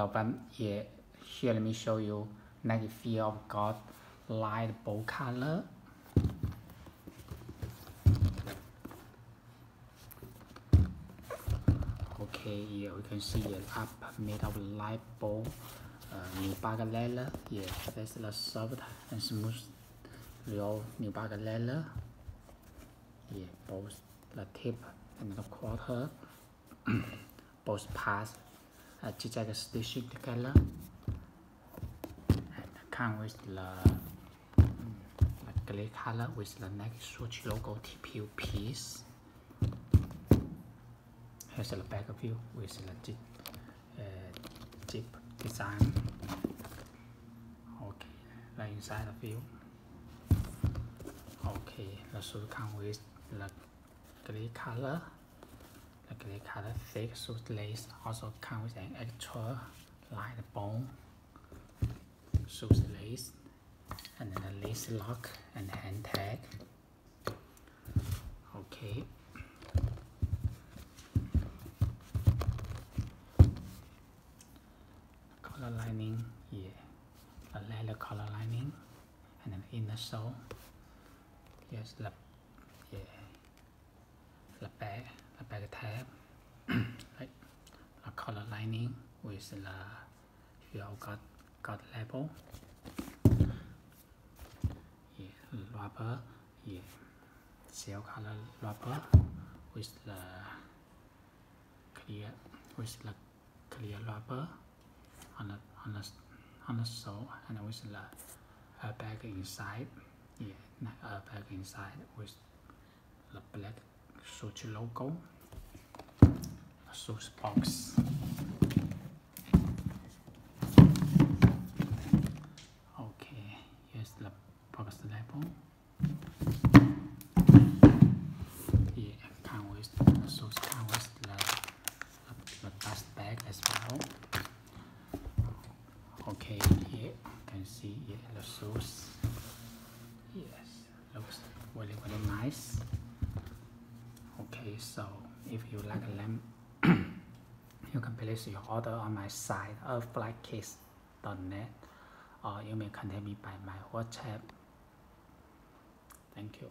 Hello, Bam. Yeah, here let me show you Nike Fear of God light bone color. Okay, yeah, we can see it up made of light bone, nubag leather. Yeah, that's the soft and smooth real nubag leather. Yeah, both the tip and the quarter, both parts are zigzag stitched together, and come with the gray color with the Nike Swoosh logo TPU piece. Here's the back view with the zip design. Okay, the inside view. Okay, the shoes come with the gray color. The gray color thick shoes lace also come with an extra light bone shoes lace, and then the lace lock and hand tag. Okay. Color lining, yeah, a leather color lining, and then inner sole. Yes, the back tab, right, the color lining with the Fear of God label. Yeah, rubber, yeah, seal color rubber with the clear rubber on the sole, and with the bag inside. Yeah, bag inside with the black Swoosh logo, a Swoosh box. Okay, here's the box label. Yeah, come with the Swoosh, come with the dust bag as well. Okay, here you can see, yeah, the Swoosh. Yes, looks really, really nice. Okay, so if you like a lamp, you can place your order on my site, airflykicks.net, or you may contact me by my WhatsApp. Thank you.